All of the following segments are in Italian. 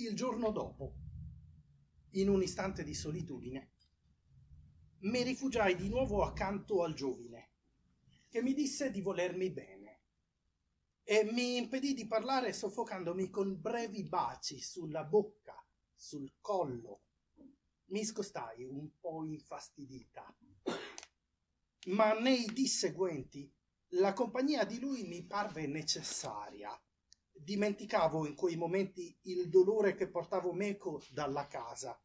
il giorno dopo, in un istante di solitudine, mi rifugiai di nuovo accanto al giovine, che mi disse di volermi bene e mi impedì di parlare soffocandomi con brevi baci sulla bocca, sul collo. Mi scostai un po' infastidita, ma nei dì seguenti la compagnia di lui mi parve necessaria. Dimenticavo in quei momenti il dolore che portavo meco dalla casa,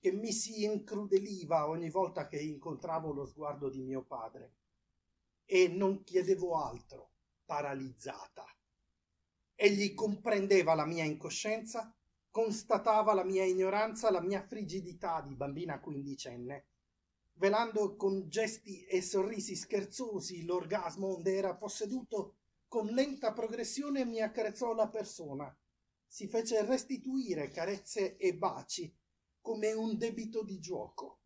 che mi si incrudeliva ogni volta che incontravo lo sguardo di mio padre, e non chiedevo altro, paralizzata. Egli comprendeva la mia incoscienza, constatava la mia ignoranza, la mia frigidità di bambina quindicenne, velando con gesti e sorrisi scherzosi l'orgasmo onde era posseduto. Con lenta progressione mi accarezzò la persona, si fece restituire carezze e baci come un debito di gioco,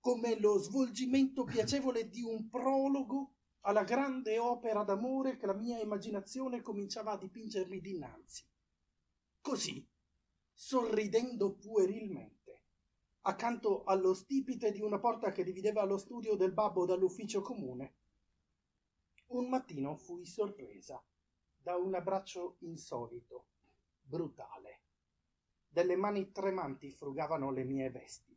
come lo svolgimento piacevole di un prologo alla grande opera d'amore che la mia immaginazione cominciava a dipingermi dinanzi. Così, sorridendo puerilmente, accanto allo stipite di una porta che divideva lo studio del babbo dall'ufficio comune, un mattino fui sorpresa da un abbraccio insolito, brutale. Delle mani tremanti frugavano le mie vesti,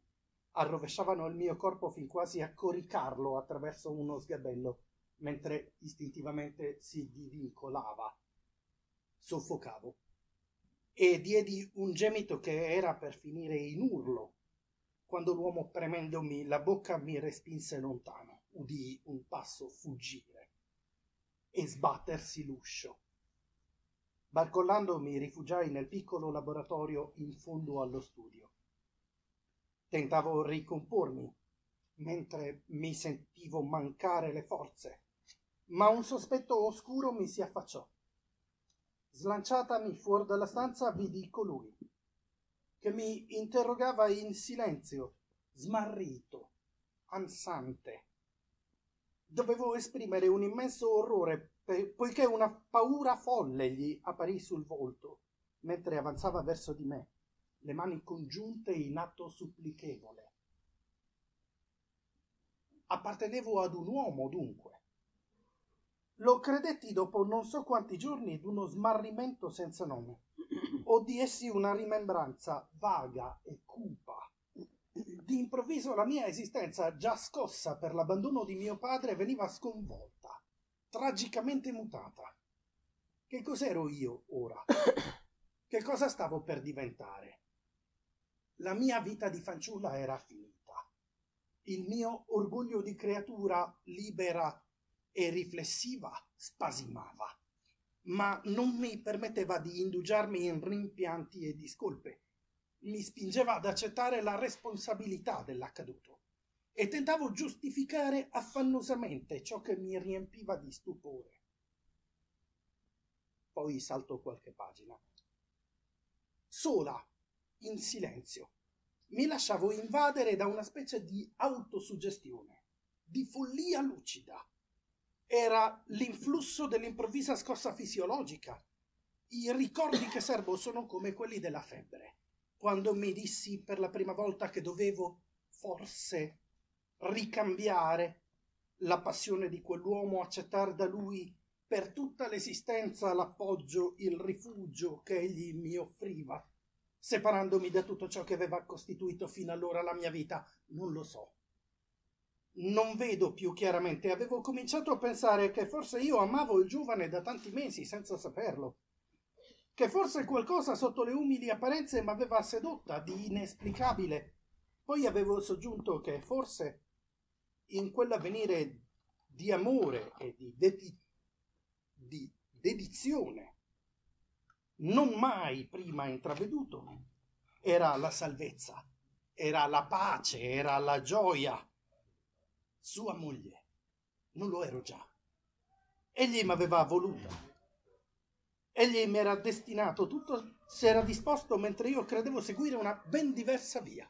arrovesciavano il mio corpo fin quasi a coricarlo attraverso uno sgabello, mentre istintivamente si divincolava. Soffocavo e diedi un gemito che era per finire in urlo, quando l'uomo premendomi la bocca mi respinse lontano. Udii un passo fuggire e sbattersi l'uscio. Barcollando mi rifugiai nel piccolo laboratorio in fondo allo studio. Tentavo ricompormi, mentre mi sentivo mancare le forze, ma un sospetto oscuro mi si affacciò. Slanciatami fuori dalla stanza, vidi colui che mi interrogava in silenzio, smarrito, ansante. Dovevo esprimere un immenso orrore, poiché una paura folle gli apparì sul volto, mentre avanzava verso di me, le mani congiunte in atto supplichevole. Appartenevo ad un uomo, dunque. Lo credetti dopo non so quanti giorni d'uno smarrimento senza nome, o di essi una rimembranza vaga e cupa. D'improvviso la mia esistenza, già scossa per l'abbandono di mio padre, veniva sconvolta, tragicamente mutata. Che cos'ero io ora? Che cosa stavo per diventare? La mia vita di fanciulla era finita. Il mio orgoglio di creatura libera e riflessiva spasimava, ma non mi permetteva di indugiarmi in rimpianti e discolpe. Mi spingeva ad accettare la responsabilità dell'accaduto e tentavo giustificare affannosamente ciò che mi riempiva di stupore. Poi salto qualche pagina. Sola, in silenzio, mi lasciavo invadere da una specie di autosuggestione, di follia lucida. Era l'influsso dell'improvvisa scossa fisiologica. I ricordi che serbo sono come quelli della febbre. Quando mi dissi per la prima volta che dovevo, forse, ricambiare la passione di quell'uomo, accettare da lui per tutta l'esistenza l'appoggio, il rifugio che egli mi offriva, separandomi da tutto ciò che aveva costituito fino allora la mia vita, non lo so. Non vedo più chiaramente, avevo cominciato a pensare che forse io amavo il giovane da tanti mesi senza saperlo, che forse qualcosa sotto le umili apparenze mi aveva sedotta di inesplicabile. Poi avevo soggiunto che forse in quell'avvenire di amore e di dedizione non mai prima intraveduto era la salvezza, era la pace, era la gioia. Sua moglie non lo ero già. Egli mi aveva voluta. Egli mi era destinato, tutto si era disposto mentre io credevo seguire una ben diversa via.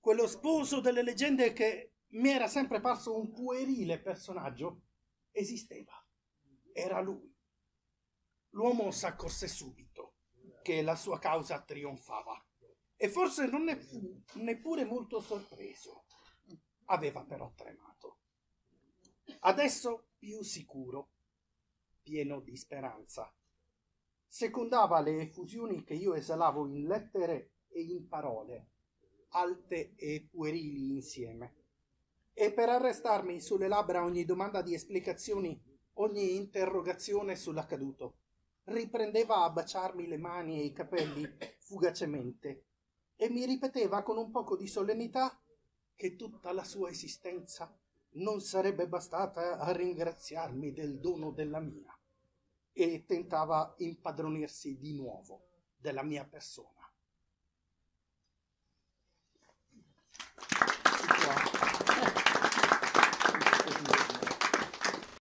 Quello sposo delle leggende che mi era sempre parso un puerile personaggio esisteva. Era lui. L'uomo s'accorse subito. che la sua causa trionfava, e forse non ne fu neppure molto sorpreso. Aveva però tremato. Adesso, più sicuro, pieno di speranza, secondava le effusioni che io esalavo in lettere e in parole, alte e puerili insieme, e per arrestarmi sulle labbra ogni domanda di esplicazioni, ogni interrogazione sull'accaduto, riprendeva a baciarmi le mani e i capelli fugacemente e mi ripeteva con un poco di solennità che tutta la sua esistenza non sarebbe bastata a ringraziarmi del dono della mia, e tentava impadronirsi di nuovo della mia persona.